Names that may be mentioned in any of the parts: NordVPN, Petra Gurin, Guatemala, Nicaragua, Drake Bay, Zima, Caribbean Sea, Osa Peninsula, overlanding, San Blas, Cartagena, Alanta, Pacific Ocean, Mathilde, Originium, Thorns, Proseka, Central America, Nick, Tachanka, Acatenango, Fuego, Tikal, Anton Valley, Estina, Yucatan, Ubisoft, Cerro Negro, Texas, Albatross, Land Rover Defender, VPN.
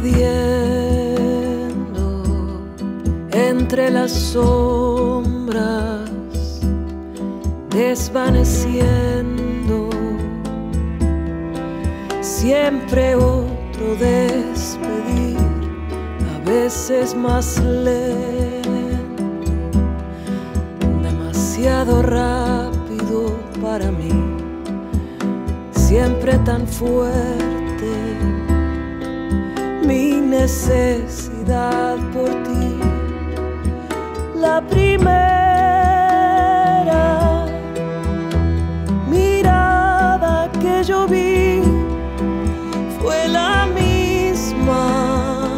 perdiendo entre las sombras, desvaneciendo siempre otro despedir, a veces más lento, demasiado rápido para mí, siempre tan fuerte mi necesidad por ti, la primera mirada que yo vi fue la misma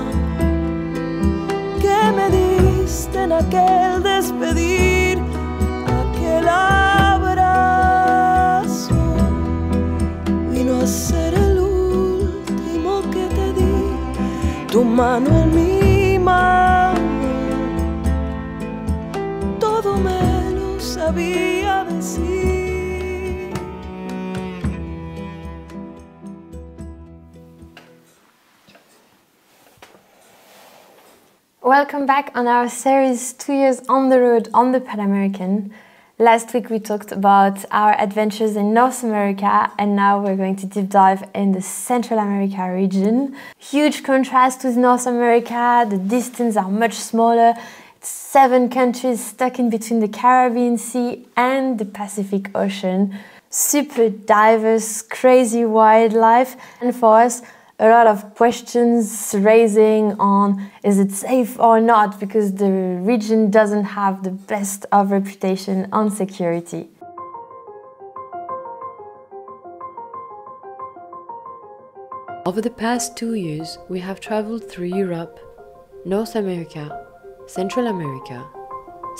que me diste en aquel despedir, aquel abrazo vino a ser el último que te di. Tu mano en mi mano, todo me lo sabía decir. Welcome back on our series 2 years on the road on the Pan American. Last week we talked about our adventures in North America, and now we're going to deep dive in the Central America region. Huge contrast with North America, the distances are much smaller. It's 7 countries stuck in between the Caribbean Sea and the Pacific Ocean. Super diverse, crazy wildlife, and for us a lot of questions raising on is it safe or not, because the region doesn't have the best of reputation on security. Over the past 2 years, we have traveled through Europe, North America, Central America,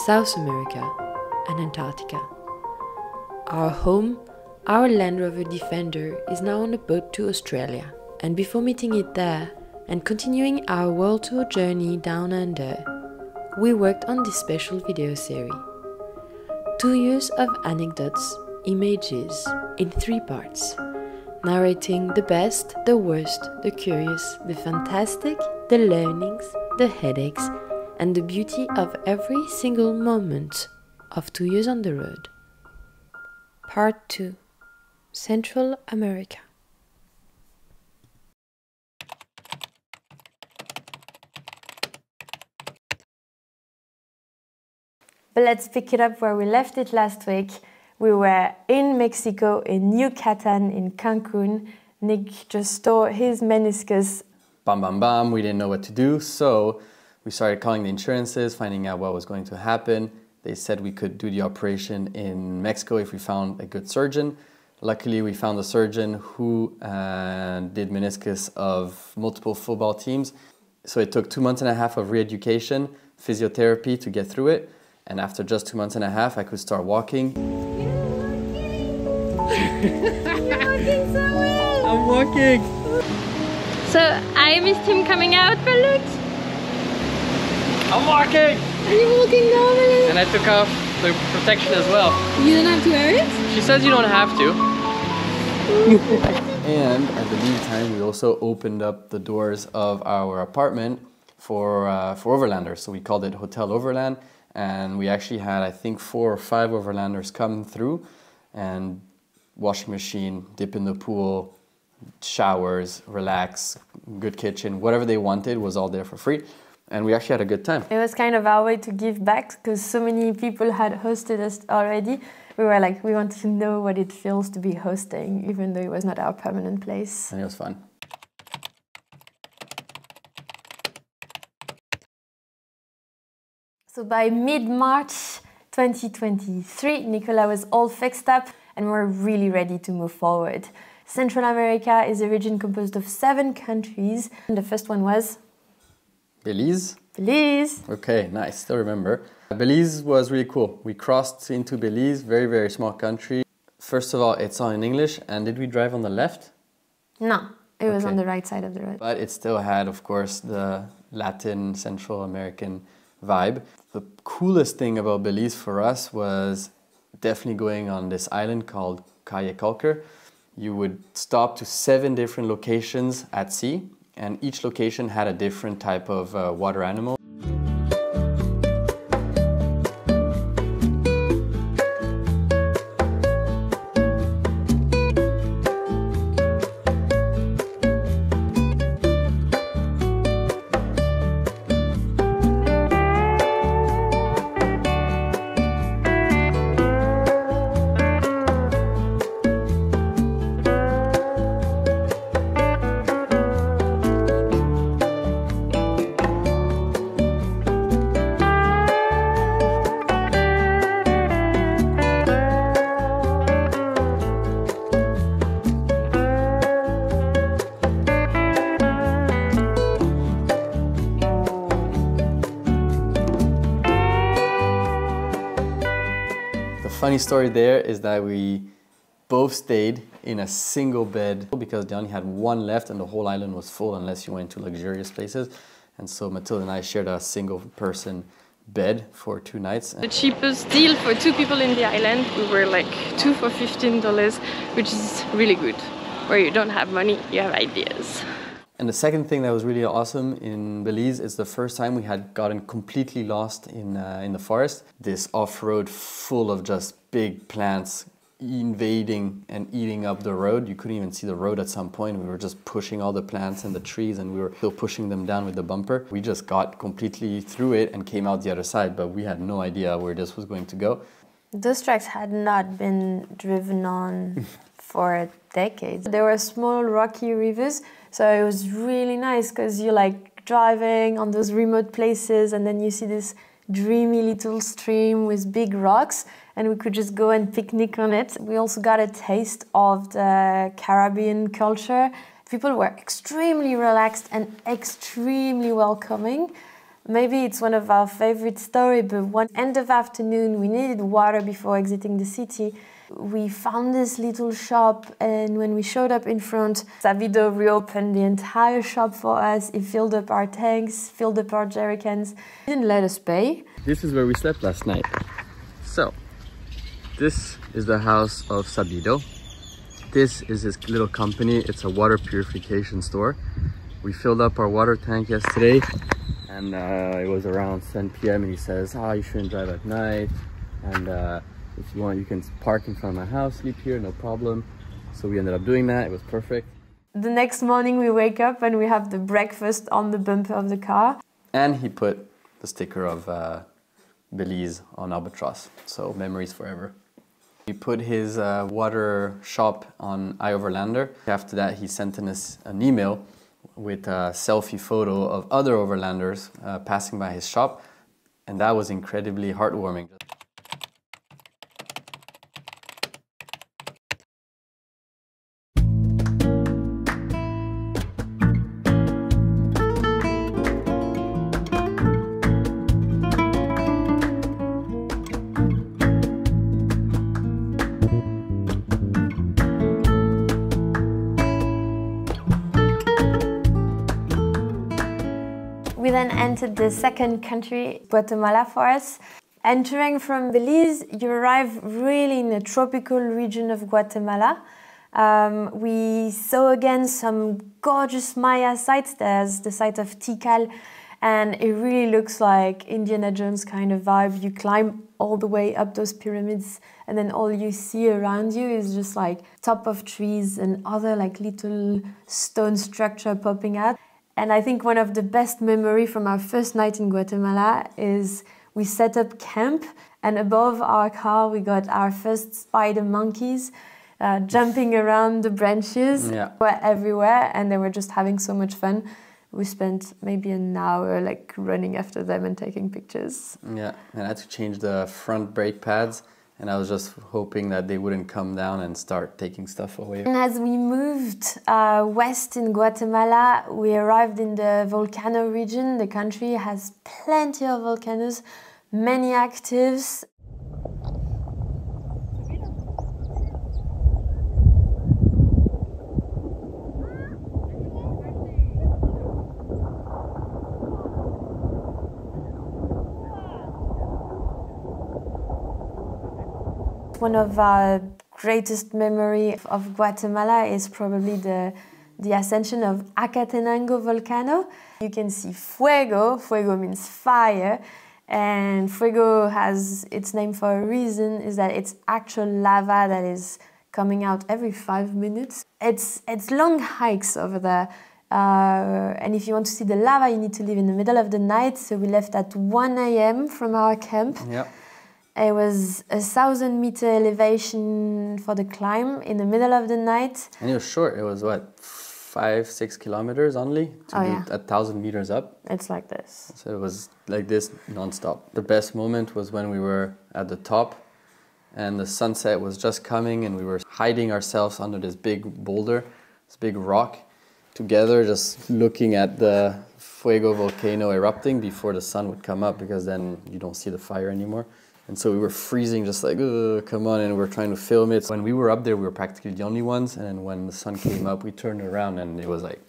South America, and Antarctica. Our home, our Land Rover Defender, is now on a boat to Australia. And before meeting it there and continuing our world tour journey down under, we worked on this special video series. 2 years of anecdotes, images, in 3 parts, narrating the best, the worst, the curious, the fantastic, the learnings, the headaches, and the beauty of every single moment of 2 years on the road. Part 2. Central America. But let's pick it up where we left it last week. We were in Mexico, in Yucatan, in Cancun. Nick just tore his meniscus. Bam, bam, bam, we didn't know what to do. So we started calling the insurances, finding out what was going to happen. They said we could do the operation in Mexico if we found a good surgeon. Luckily, we found a surgeon who did meniscus of multiple football teams. So it took 2.5 months of re-education, physiotherapy to get through it. And after just 2.5 months, I could start walking. You're walking! You're walking so well! I'm walking! So, I missed him coming out, but look! I'm walking! Are you walking normally? And I took off the protection as well. You don't have to wear it? She says you don't have to. And at the meantime, we also opened up the doors of our apartment for overlanders. So we called it Hotel Overland. And we actually had, I think, 4 or 5 overlanders come through, and washing machine, dip in the pool, showers, relax, good kitchen, whatever they wanted was all there for free. And we actually had a good time. It was kind of our way to give back, because so many people had hosted us already. We were like, we want to know what it feels to be hosting, even though it was not our permanent place. And it was fun. So by mid-March 2023, Nicolas was all fixed up and we're really ready to move forward. Central America is a region composed of 7 countries. And the first one was? Belize. Belize. Okay, nice, still remember. Belize was really cool. We crossed into Belize, very, very small country. First of all, it's all in English. And did we drive on the left? No, it was on the right side of the road. But it still had, of course, the Latin, Central American vibe. The coolest thing about Belize for us was definitely going on this island called Caye Caulker. You would stop to 7 different locations at sea and each location had a different type of water animal. Funny story there is that we both stayed in a single bed because they only had one left and the whole island was full unless you went to luxurious places. And so Mathilde and I shared a single person bed for 2 nights. The cheapest deal for 2 people in the island, we were like 2 for $15, which is really good. Where you don't have money, you have ideas. And the second thing that was really awesome in Belize is the first time we had gotten completely lost in the forest. This off-road full of just big plants invading and eating up the road. You couldn't even see the road at some point. We were just pushing all the plants and the trees and we were still pushing them down with the bumper. We just got completely through it and came out the other side, but we had no idea where this was going to go. Those tracks had not been driven on for decades. There were small rocky rivers, so it was really nice because you're like driving on those remote places and then you see this dreamy little stream with big rocks and we could just go and picnic on it. We also got a taste of the Caribbean culture. People were extremely relaxed and extremely welcoming. Maybe it's one of our favorite stories, but one end of afternoon we needed water before exiting the city. We found this little shop and when we showed up in front, Savido reopened the entire shop for us. He filled up our tanks, filled up our jerrycans. He didn't let us pay. This is where we slept last night. So, this is the house of Savido. This is his little company. It's a water purification store. We filled up our water tank yesterday and it was around 10 p.m. and he says, "Ah, you shouldn't drive at night. And if you want, you can park in front of my house, sleep here, no problem." So we ended up doing that. It was perfect. The next morning we wake up and we have the breakfast on the bumper of the car. And he put the sticker of Belize on Albatross. So memories forever. He put his water shop on iOverlander. After that, he sent us an email with a selfie photo of other overlanders passing by his shop. And that was incredibly heartwarming. We then entered the second country, Guatemala, for us. Entering from Belize, you arrive really in a tropical region of Guatemala. We saw again some gorgeous Maya sites. There's the site of Tikal, and it really looks like Indiana Jones kind of vibe. You climb all the way up those pyramids, and then all you see around you is just like top of trees and other like little stone structure popping out. And I think one of the best memories from our first night in Guatemala is we set up camp and above our car we got our first spider monkeys jumping around the branches. Yeah. They were everywhere and they were just having so much fun. We spent maybe an hour like running after them and taking pictures. Yeah, and I had to change the front brake pads. And I was just hoping that they wouldn't come down and start taking stuff away. And as we moved west in Guatemala, we arrived in the volcano region. The country has plenty of volcanoes, many actives. One of our greatest memories of Guatemala is probably the the ascension of Acatenango volcano. You can see Fuego. Fuego means fire, and Fuego has its name for a reason, is that it's actual lava that is coming out every 5 minutes. It's long hikes over there. And if you want to see the lava, you need to leave in the middle of the night. So we left at 1 a.m. from our camp. Yeah. It was a 1,000-meter elevation for the climb in the middle of the night. And it was short. It was, what, 5-6 kilometers only to be 1,000 meters up. It's like this. So it was like this non-stop. The best moment was when we were at the top and the sunset was just coming and we were hiding ourselves under this big boulder, this big rock, together just looking at the Fuego volcano erupting before the sun would come up, because then you don't see the fire anymore. And so we were freezing, just like, come on, and we were trying to film it. So when we were up there, we were practically the only ones, and then when the sun came up, we turned around and it was like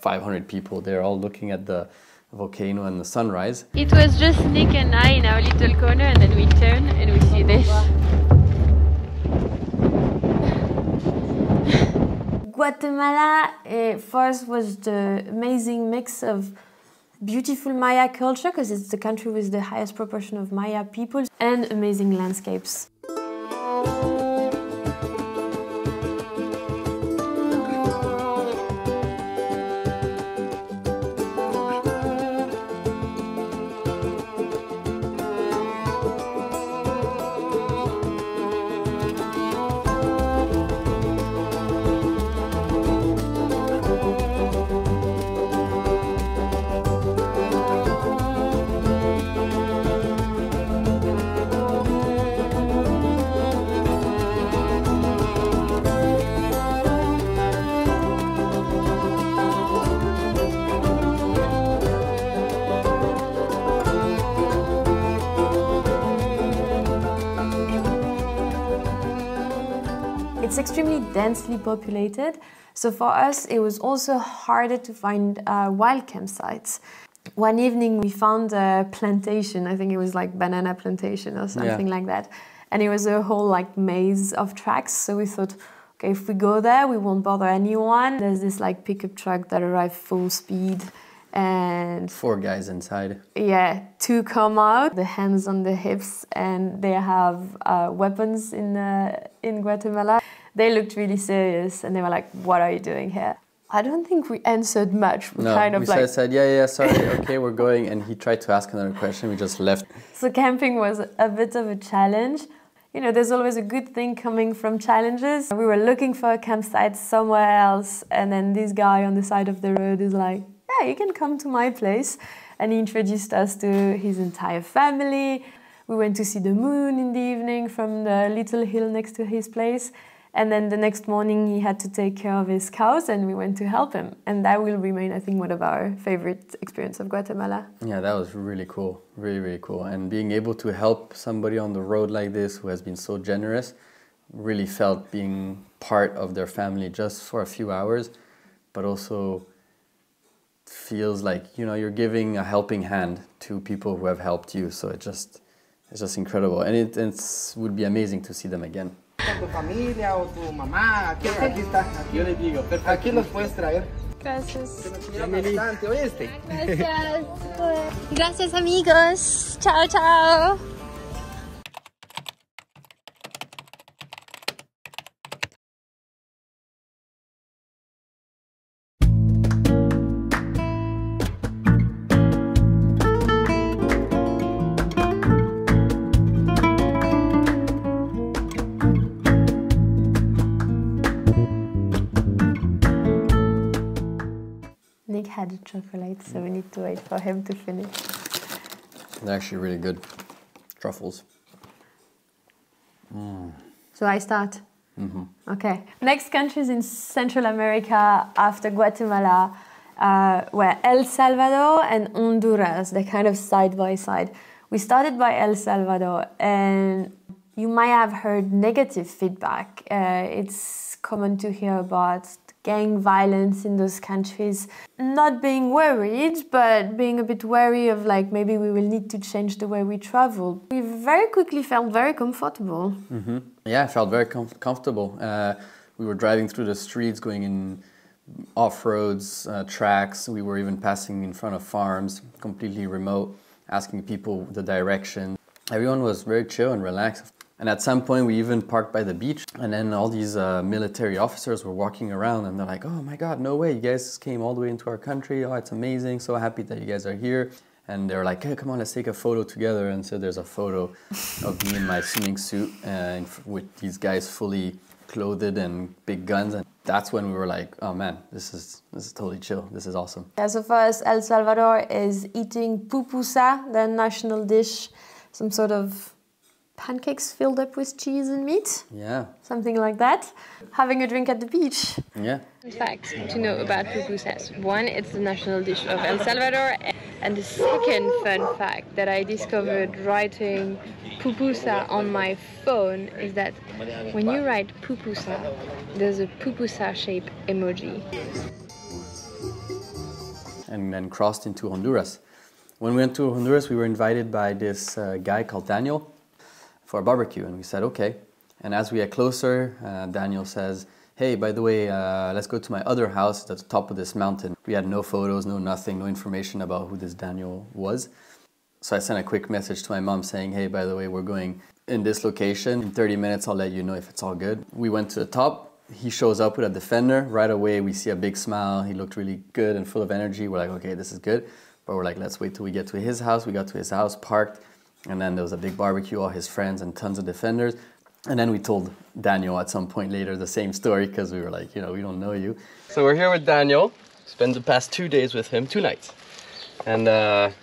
500 people there, all looking at the volcano and the sunrise. It was just Nick and I in our little corner, and then we turn and we see this. Guatemala for us was the amazing mix of beautiful Maya culture, because it's the country with the highest proportion of Maya people, and amazing landscapes. It's extremely densely populated, so for us it was also harder to find wild campsites. One evening we found a plantation, I think it was like banana plantation or something like that, and it was a whole like maze of tracks, so we thought, okay, if we go there we won't bother anyone. There's this like pickup truck that arrived full speed and... 4 guys inside. Yeah, 2 come out, the hands on the hips, and they have weapons in Guatemala. They looked really serious and they were like, what are you doing here? I don't think we answered much. We kind of said, yeah, sorry, okay, we're going. And he tried to ask another question, we just left. So camping was a bit of a challenge. You know, there's always a good thing coming from challenges. We were looking for a campsite somewhere else, and then this guy on the side of the road is like, yeah, you can come to my place. And he introduced us to his entire family. We went to see the moon in the evening from the little hill next to his place. And then the next morning he had to take care of his cows and we went to help him. And that will remain, I think, one of our favorite experiences of Guatemala. Yeah, that was really cool, really, really cool. And being able to help somebody on the road like this who has been so generous, really felt being part of their family just for a few hours, but also feels like, you know, you're giving a helping hand to people who have helped you. So it's just incredible. And it would be amazing to see them again. Gracias. Gracias, amigos. Ciao, ciao. Nick had chocolate, so we need to wait for him to finish. They're actually really good. Truffles. Mm. So I start? Mm-hmm. Okay. Next countries in Central America after Guatemala were El Salvador and Honduras. They're kind of side by side. We started by El Salvador, and you might have heard negative feedback. It's common to hear about gang violence in those countries. Not being worried, but being a bit wary of like, maybe we will need to change the way we travel. We very quickly felt very comfortable. Mm-hmm. Yeah, I felt very comfortable. We were driving through the streets, going in off-roads, tracks. We were even passing in front of farms, completely remote, asking people the direction. Everyone was very chill and relaxed. And at some point we even parked by the beach, and then all these military officers were walking around and they're like, oh my God, no way, you guys came all the way into our country. Oh, it's amazing. So happy that you guys are here. And they were like, hey, come on, let's take a photo together. And so there's a photo of me in my swimming suit with these guys fully clothed and big guns. And that's when we were like, oh man, this is totally chill. This is awesome. Yeah, so for us, El Salvador is eating pupusa, their national dish, some sort of pancakes filled up with cheese and meat. Yeah. Something like that. Having a drink at the beach. Yeah. Fun facts to know about pupusas. One, it's the national dish of El Salvador. And the second fun fact that I discovered writing pupusa on my phone is that when you write pupusa, there's a pupusa shape emoji. And then crossed into Honduras. When we went to Honduras, we were invited by this guy called Daniel for a barbecue, and we said okay. And as we get closer, Daniel says, hey, by the way, let's go to my other house at the top of this mountain. We had no photos, no nothing, no information about who this Daniel was. So I sent a quick message to my mom saying, hey, by the way, we're going in this location. In 30 minutes, I'll let you know if it's all good. We went to the top. He shows up with a Defender. Right away, we see a big smile. He looked really good and full of energy. We're like, okay, this is good. But we're like, let's wait till we get to his house. We got to his house, parked, and then there was a big barbecue, all his friends and tons of Defenders. And then we told Daniel at some point later the same story because we were like, you know, we don't know you. So we're here with Daniel, spent the past 2 days with him, 2 nights. And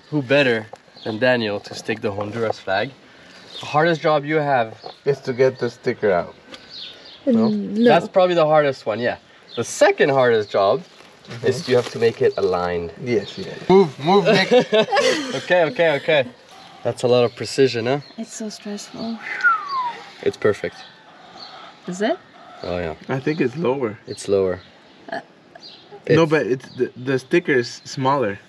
who better than Daniel to stick the Honduras flag? The hardest job you have is to get the sticker out. No? No. That's probably the hardest one, yeah. The second hardest job is you have to make it aligned. Yes, yes. Move, Nick. Okay. That's a lot of precision, huh? It's so stressful. It's perfect. Is it? Oh yeah. I think it's lower. It's lower. No, but it's the sticker is smaller.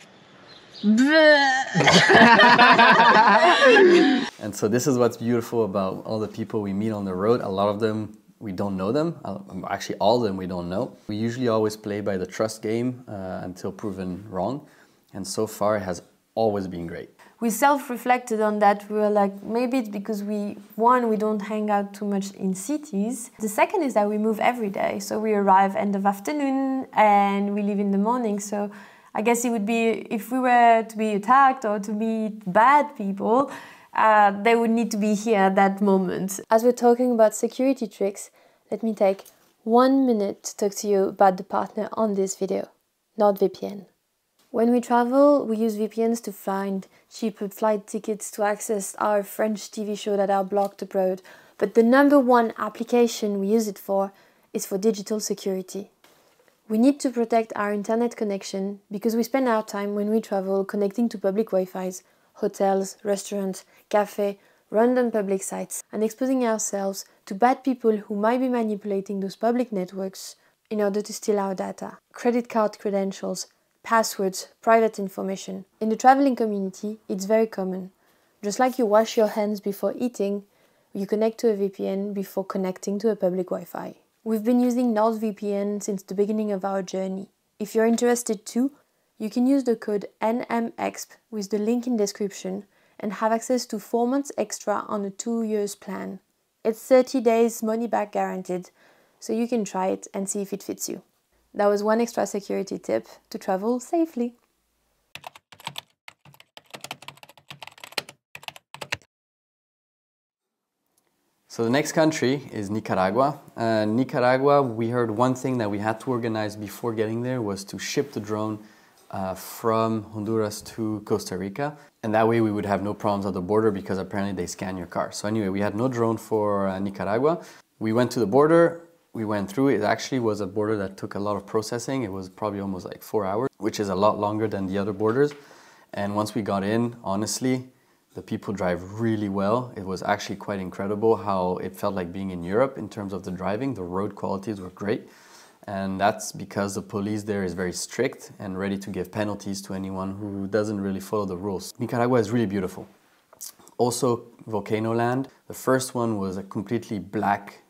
And so this is what's beautiful about all the people we meet on the road. A lot of them, we don't know them. Actually, all of them we don't know. We usually always play by the trust game until proven wrong. And so far it has always been great. We self-reflected on that. We were like, maybe it's because we don't hang out too much in cities. The second is that we move every day. So we arrive end of afternoon and we leave in the morning. So I guess it would be, if we were to be attacked or to meet bad people, they would need to be here at that moment. As we're talking about security tricks, let me take 1 minute to talk to you about the partner on this video, NordVPN. When we travel, we use VPNs to find cheaper flight tickets, to access our French TV show that are blocked abroad. But the #1 application we use it for is for digital security. We need to protect our internet connection because we spend our time when we travel connecting to public Wi-Fis, hotels, restaurants, cafes, random public sites, and exposing ourselves to bad people who might be manipulating those public networks in order to steal our data, credit card credentials, passwords, private information. In the traveling community, it's very common. Just like you wash your hands before eating, you connect to a VPN before connecting to a public Wi-Fi. We've been using NordVPN since the beginning of our journey. If you're interested too, you can use the code NMEXP with the link in description and have access to 4 months extra on a 2 years plan. It's 30 days money back guaranteed, so you can try it and see if it fits you. That was one extra security tip to travel safely. So the next country is Nicaragua. Nicaragua, we heard one thing that we had to organize before getting there was to ship the drone from Honduras to Costa Rica. And that way we would have no problems at the border because apparently they scan your car. So anyway, we had no drone for Nicaragua. We went to the border. We went through, it actually was a border that took a lot of processing. It was probably almost like 4 hours, which is a lot longer than the other borders. And once we got in, honestly, the people drive really well. It was actually quite incredible how it felt like being in Europe in terms of the driving. The road qualities were great. And that's because the police there is very strict and ready to give penalties to anyone who doesn't really follow the rules. Nicaragua is really beautiful. Also, volcano land. The first one was a completely black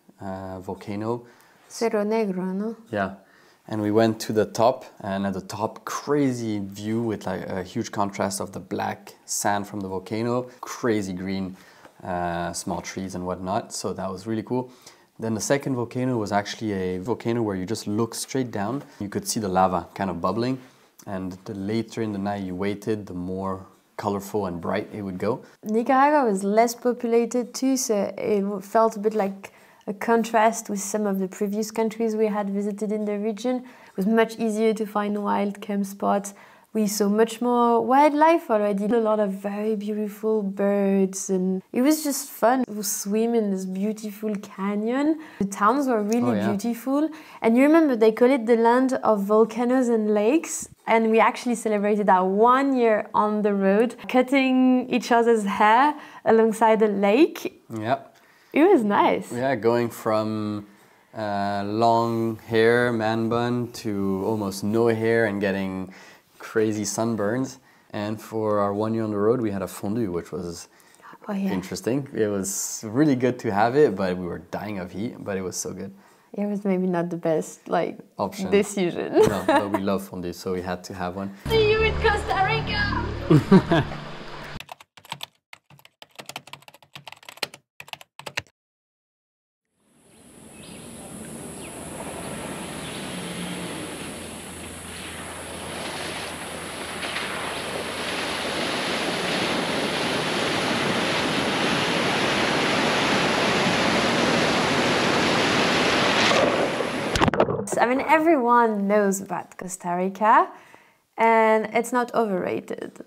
volcano. Cerro Negro, no? Yeah. and we went to the top, and at the top, crazy view with like a huge contrast of the black sand from the volcano, crazy green small trees and whatnot, so that was really cool. Then the second volcano was actually a volcano where you just look straight down, you could see the lava kind of bubbling, and the later in the night you waited, the more colorful and bright it would go. Nicaragua was less populated too, so it felt a bit like a contrast with some of the previous countries we had visited in the region. It was much easier to find wild camp spots. We saw much more wildlife already, a lot of very beautiful birds, and it was just fun. We swim in this beautiful canyon. The towns were really beautiful, and you remember they call it the land of volcanoes and lakes, and we actually celebrated our 1 year on the road, cutting each other's hair alongside a lake. Yep. It was nice. Yeah, going from long hair, man bun, to almost no hair and getting crazy sunburns. And for our 1 year on the road, we had a fondue, which was interesting. It was really good to have it, but we were dying of heat, but it was so good. It was maybe not the best option. Decision. No, but we love fondue, so we had to have one. See you in Costa Rica! I mean, everyone knows about Costa Rica, and it's not overrated.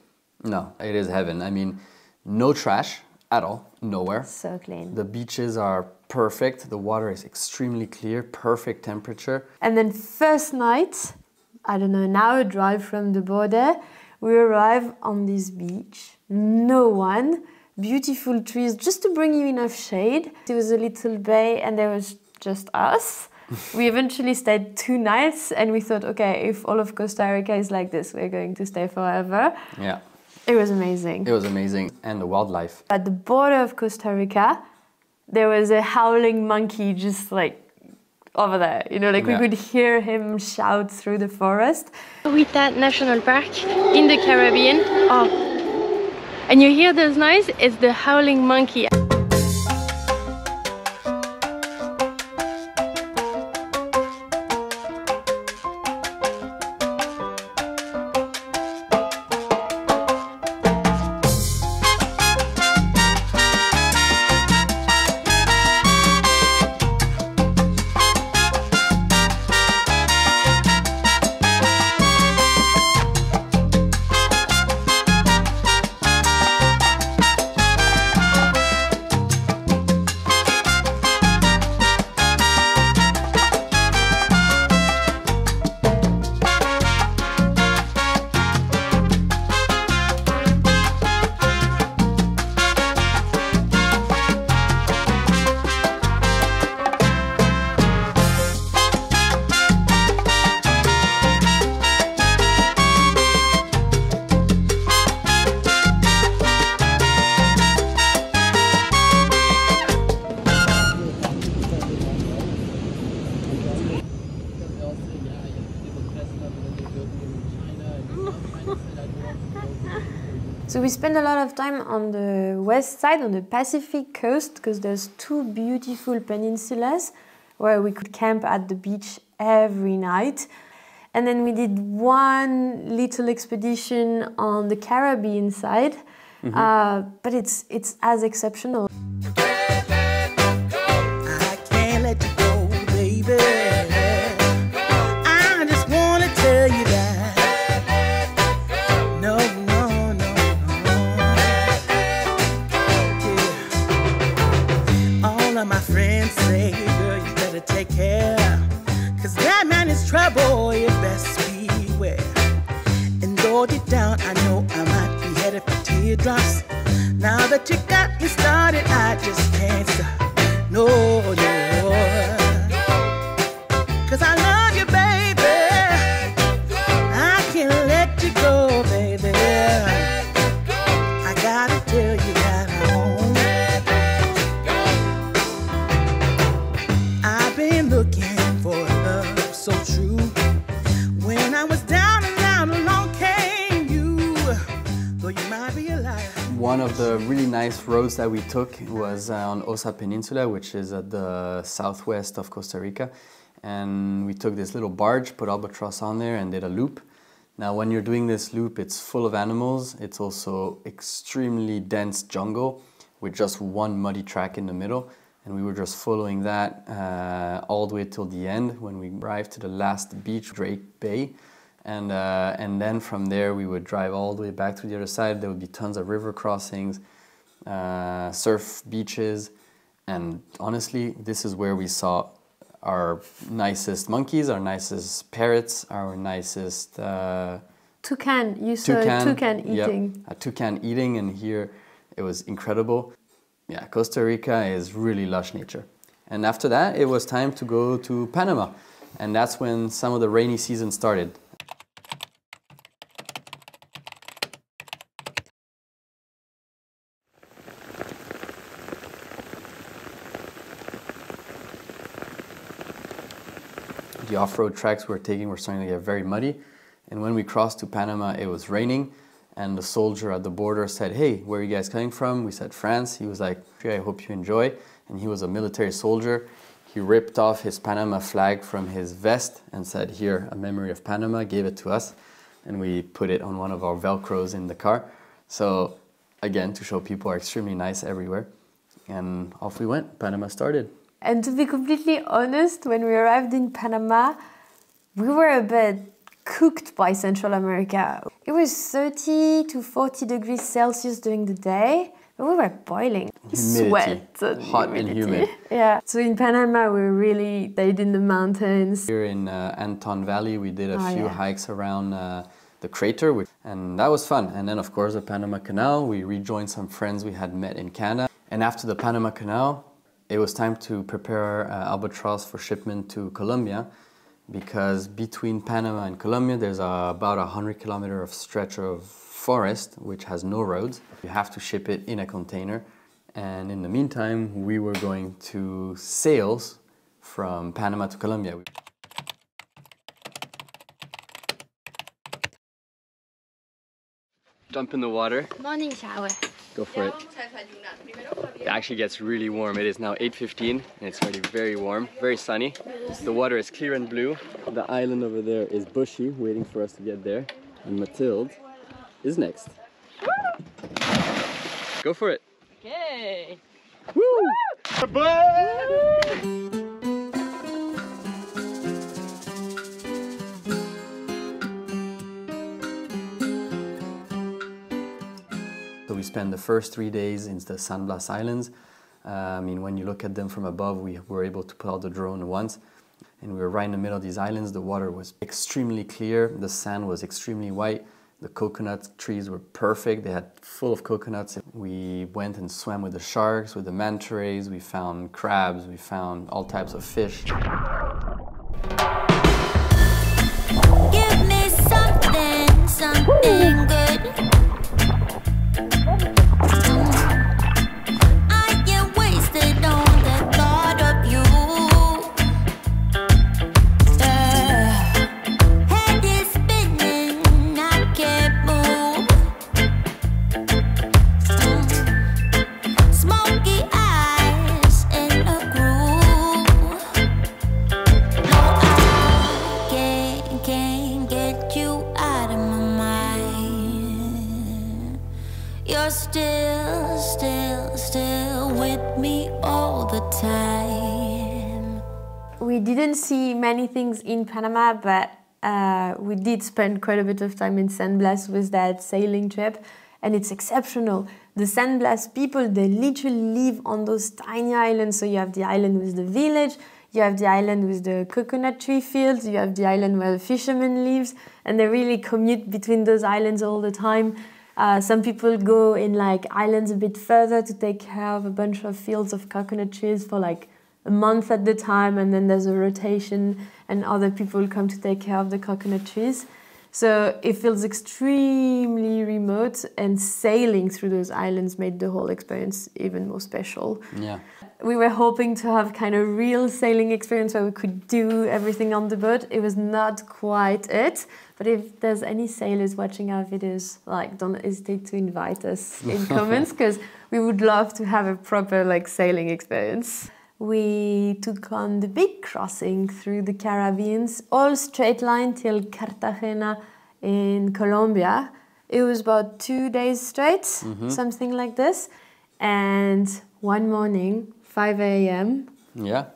No, it is heaven. I mean, no trash at all, nowhere. So clean. The beaches are perfect. The water is extremely clear, perfect temperature. And then first night, I don't know, an hour drive from the border, we arrive on this beach. No one, beautiful trees, just to bring you enough shade. There was a little bay and there was just us. We eventually stayed 2 nights, and we thought, okay, if all of Costa Rica is like this, we're going to stay forever. Yeah. It was amazing. It was amazing. And the wildlife. At the border of Costa Rica, there was a howling monkey just over there. You know, we could hear him shout through the forest. Huita National Park in the Caribbean. Oh. And you hear this noise? It's the howling monkey. So we spend a lot of time on the west side, on the Pacific coast, because there's 2 beautiful peninsulas where we could camp at the beach every night. And then we did 1 little expedition on the Caribbean side, but it's as exceptional. Now that you got me started, I just can't stop. No, no. 'Cause I love you, baby. I can't let you go, baby. I gotta tell you that I won't. I've been looking for love so true. of the really nice roads that we took was on Osa Peninsula, which is at the southwest of Costa Rica. And we took this little barge, put Albatross on there and did a loop. Now when you're doing this loop, it's full of animals. It's also extremely dense jungle with just one muddy track in the middle. And we were just following that all the way till the end when we arrived to the last beach, Drake Bay. And then from there we would drive all the way back to the other side. There would be tons of river crossings, surf beaches. And honestly, this is where we saw our nicest monkeys, our nicest parrots, our nicest... toucan, you saw toucan, eating. Yep, a toucan eating, and here it was incredible. Yeah, Costa Rica is really lush nature. And after that, it was time to go to Panama. And that's when some of the rainy season started. The off-road tracks we were taking were starting to get very muddy. And when we crossed to Panama, it was raining. And the soldier at the border said, "Hey, where are you guys coming from?" We said, "France." He was like, "I hope you enjoy." And he was a military soldier. He ripped off his Panama flag from his vest and said, "Here, a memory of Panama," gave it to us. And we put it on one of our Velcros in the car. So again, to show people are extremely nice everywhere. And off we went, Panama started. And to be completely honest, when we arrived in Panama, we were a bit cooked by Central America. It was 30 to 40 degrees Celsius during the day, but we were boiling. Humidity. Sweat. Hot humidity. And humid. Yeah. So in Panama, we really stayed in the mountains. Here in Anton Valley, we did a few hikes around the crater, and that was fun. And then, of course, the Panama Canal. We rejoined some friends we had met in Canada. And after the Panama Canal, it was time to prepare Albatross for shipment to Colombia, because between Panama and Colombia, there's about 100 kilometers of stretch of forest, which has no roads. You have to ship it in a container. And in the meantime, we were going to sail from Panama to Colombia. Jump in the water. Morning shower. Go for it. It actually gets really warm. It is now 8:15 and it's already very warm, very sunny. The water is clear and blue. The island over there is bushy, waiting for us to get there. And Mathilde is next. Go for it. Okay. Woo! Woo! We spent the first 3 days in the San Blas Islands. I mean, when you look at them from above, we were able to put out the drone once. And we were right in the middle of these islands. The water was extremely clear. The sand was extremely white. The coconut trees were perfect. They had full of coconuts. We went and swam with the sharks, with the manta rays. We found crabs. We found all types of fish. Give me something, something good. Many things in Panama, but we did spend quite a bit of time in San Blas with that sailing trip, and it's exceptional. The San Blas people, they literally live on those tiny islands. So you have the island with the village, you have the island with the coconut tree fields, you have the island where the fisherman lives, and they really commute between those islands all the time. Some people go in like islands a bit further to take care of a bunch of fields of coconut trees for like a month at the time, and then there's a rotation and other people come to take care of the coconut trees. So it feels extremely remote, and sailing through those islands made the whole experience even more special. Yeah. We were hoping to have kind of real sailing experience where we could do everything on the boat. It was not quite it. But if there's any sailors watching our videos, like, don't hesitate to invite us in comments, because we would love to have a proper, like, sailing experience. We took on the big crossing through the Caribbean, all straight line till Cartagena in Colombia. It was about 2 days straight, something like this. And one morning, 5 a.m,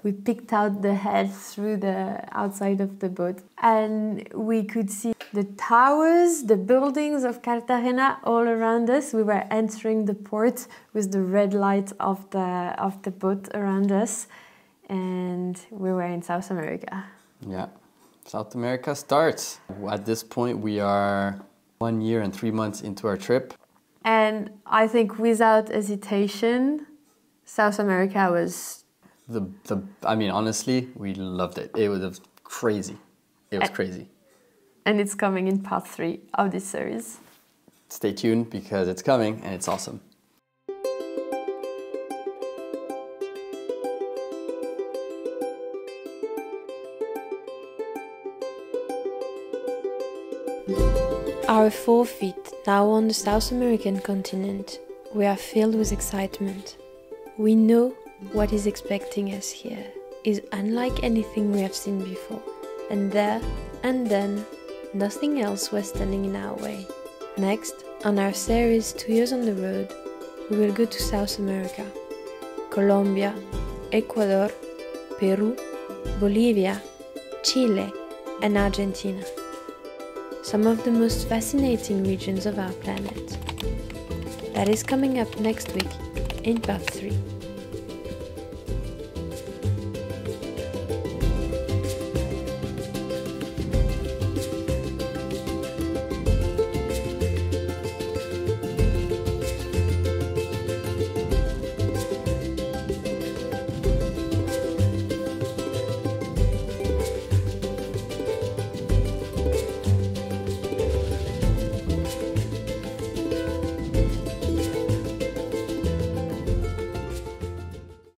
we picked out the head through the outside of the boat, and we could see the towers, the buildings of Cartagena all around us. We were entering the port with the red light of the boat around us, and we were in South America. Yeah, South America starts. At this point, we are 1 year and 3 months into our trip. And I think without hesitation, South America was... I mean, honestly, we loved it. It was crazy. It was crazy. And it's coming in part 3 of this series. Stay tuned, because it's coming and it's awesome. Our forefeet now on the South American continent, we are filled with excitement. We know what is expecting us here is unlike anything we have seen before, and there and then nothing else was standing in our way. Next, on our series 2 Years on the Road, we will go to South America, Colombia, Ecuador, Peru, Bolivia, Chile and Argentina. Some of the most fascinating regions of our planet. That is coming up next week in part 3.